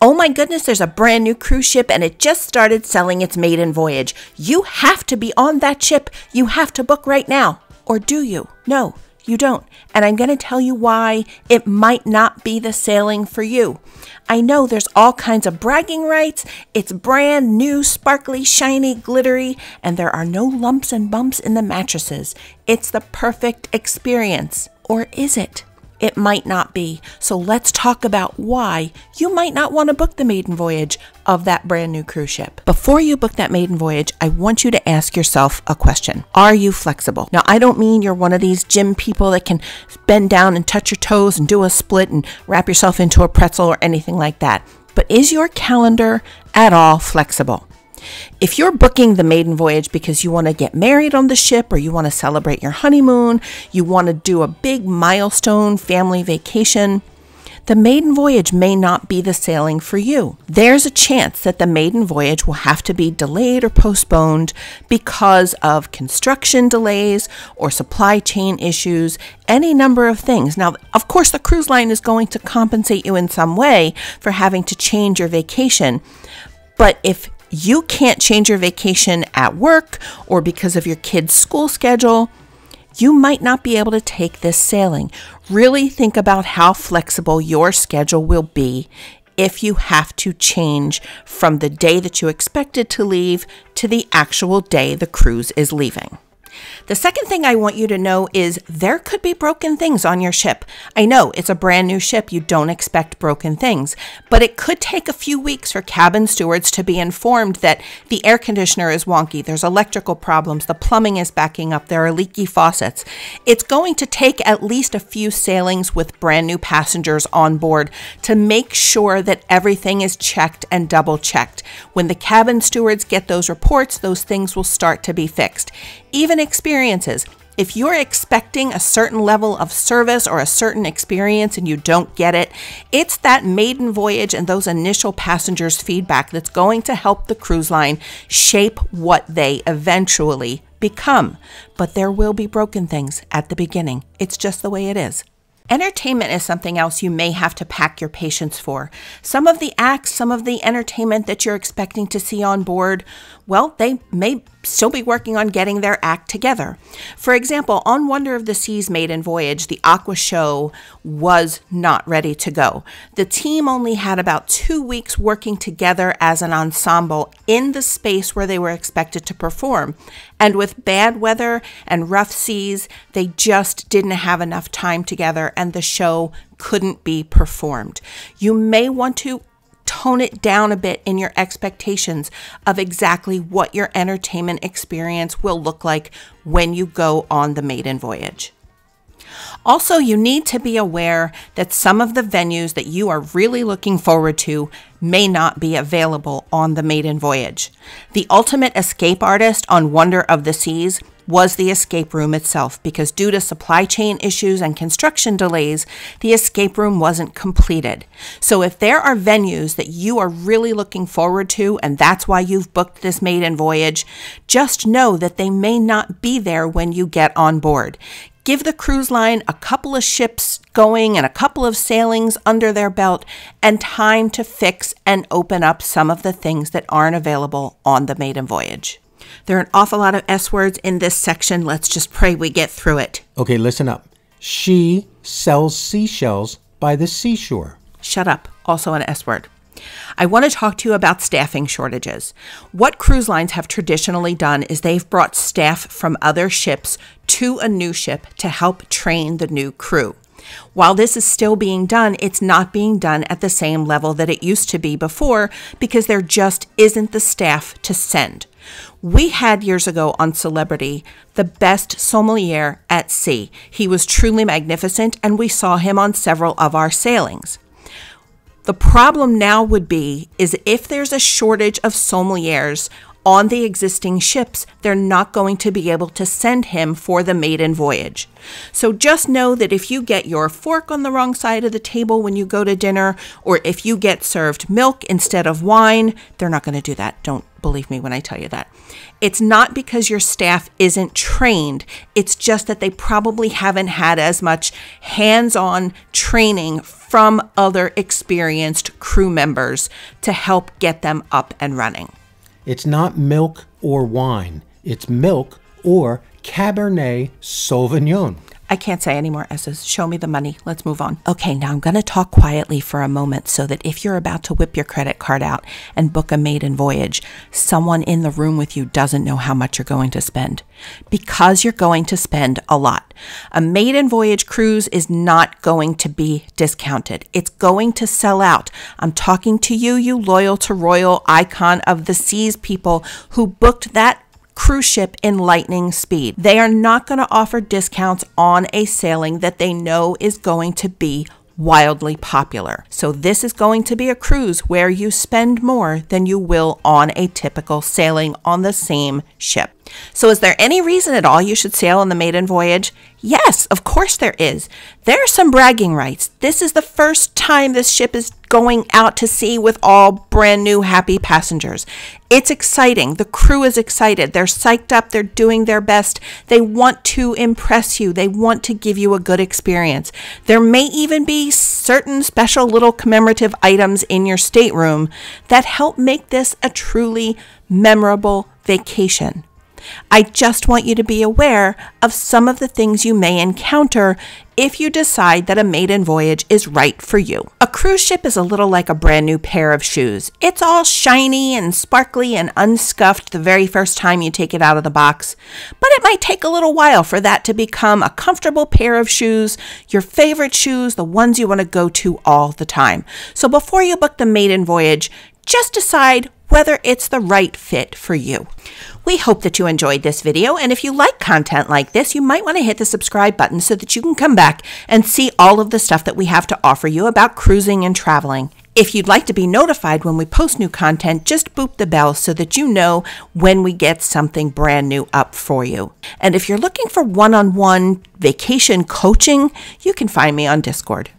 Oh my goodness, there's a brand new cruise ship and it just started selling its maiden voyage. You have to be on that ship. You have to book right now. Or do you? No, you don't. And I'm going to tell you why it might not be the sailing for you. I know there's all kinds of bragging rights. It's brand new, sparkly, shiny, glittery, and there are no lumps and bumps in the mattresses. It's the perfect experience. Or is it? It might not be. So let's talk about why you might not want to book the maiden voyage of that brand new cruise ship. Before you book that maiden voyage, I want you to ask yourself a question. Are you flexible? Now, I don't mean you're one of these gym people that can bend down and touch your toes and do a split and wrap yourself into a pretzel or anything like that. But is your calendar at all flexible? If you're booking the maiden voyage because you want to get married on the ship, or you want to celebrate your honeymoon, you want to do a big milestone family vacation, the maiden voyage may not be the sailing for you. There's a chance that the maiden voyage will have to be delayed or postponed because of construction delays or supply chain issues, any number of things. Now, of course, the cruise line is going to compensate you in some way for having to change your vacation, but if you can't change your vacation at work or because of your kid's school schedule, you might not be able to take this sailing. Really think about how flexible your schedule will be if you have to change from the day that you expected to leave to the actual day the cruise is leaving. The second thing I want you to know is there could be broken things on your ship. I know it's a brand new ship. You don't expect broken things, but it could take a few weeks for cabin stewards to be informed that the air conditioner is wonky. There's electrical problems. The plumbing is backing up. There are leaky faucets. It's going to take at least a few sailings with brand new passengers on board to make sure that everything is checked and double checked. When the cabin stewards get those reports, those things will start to be fixed. Even experiences. If you're expecting a certain level of service or a certain experience and you don't get it, it's that maiden voyage and those initial passengers' feedback that's going to help the cruise line shape what they eventually become. But there will be broken things at the beginning. It's just the way it is. Entertainment is something else you may have to pack your patience for. Some of the acts, some of the entertainment that you're expecting to see on board, well, they may still be working on getting their act together. For example, on Wonder of the Seas maiden voyage, the Aqua Show was not ready to go. The team only had about 2 weeks working together as an ensemble in the space where they were expected to perform. And with bad weather and rough seas, they just didn't have enough time together and the show couldn't be performed. You may want to tone it down a bit in your expectations of exactly what your entertainment experience will look like when you go on the maiden voyage. Also, you need to be aware that some of the venues that you are really looking forward to may not be available on the maiden voyage. The ultimate escape artist on Wonder of the Seas was the escape room itself, because due to supply chain issues and construction delays, the escape room wasn't completed. So if there are venues that you are really looking forward to, and that's why you've booked this maiden voyage, just know that they may not be there when you get on board. Give the cruise line a couple of ships going and a couple of sailings under their belt and time to fix and open up some of the things that aren't available on the maiden voyage. There are an awful lot of S words in this section. Let's just pray we get through it. Okay, listen up. She sells seashells by the seashore. Shut up. Also an S word. I want to talk to you about staffing shortages. What cruise lines have traditionally done is they've brought staff from other ships to a new ship to help train the new crew. While this is still being done, it's not being done at the same level that it used to be before, because there just isn't the staff to send. We had years ago on Celebrity the best sommelier at sea. He was truly magnificent, and we saw him on several of our sailings. The problem now would be is if there's a shortage of sommeliers on the existing ships, they're not going to be able to send him for the maiden voyage. So just know that if you get your fork on the wrong side of the table when you go to dinner, or if you get served milk instead of wine, they're not going to do that. Don't believe me when I tell you that. It's not because your staff isn't trained. It's just that they probably haven't had as much hands-on training from other experienced crew members to help get them up and running. It's not milk or wine. It's milk or Cabernet Sauvignon. I can't say any more S's. Show me the money. Let's move on. Okay, now I'm going to talk quietly for a moment so that if you're about to whip your credit card out and book a maiden voyage, someone in the room with you doesn't know how much you're going to spend, because you're going to spend a lot. A maiden voyage cruise is not going to be discounted. It's going to sell out. I'm talking to you, you loyal to Royal Icon of the Seas people who booked that cruise ship in lightning speed. They are not going to offer discounts on a sailing that they know is going to be wildly popular. So this is going to be a cruise where you spend more than you will on a typical sailing on the same ship. So is there any reason at all you should sail on the maiden voyage? Yes, of course there is. There are some bragging rights. This is the first time this ship is going out to sea with all brand new happy passengers. It's exciting. The crew is excited. They're psyched up. They're doing their best. They want to impress you. They want to give you a good experience. There may even be certain special little commemorative items in your stateroom that help make this a truly memorable vacation. I just want you to be aware of some of the things you may encounter if you decide that a maiden voyage is right for you. A cruise ship is a little like a brand new pair of shoes. It's all shiny and sparkly and unscuffed the very first time you take it out of the box, but it might take a little while for that to become a comfortable pair of shoes, your favorite shoes, the ones you want to go to all the time. So before you book the maiden voyage, just decide whether it's the right fit for you. We hope that you enjoyed this video, and if you like content like this, you might want to hit the subscribe button so that you can come back and see all of the stuff that we have to offer you about cruising and traveling. If you'd like to be notified when we post new content, just boop the bell so that you know when we get something brand new up for you. And if you're looking for one-on-one vacation coaching, you can find me on Discord.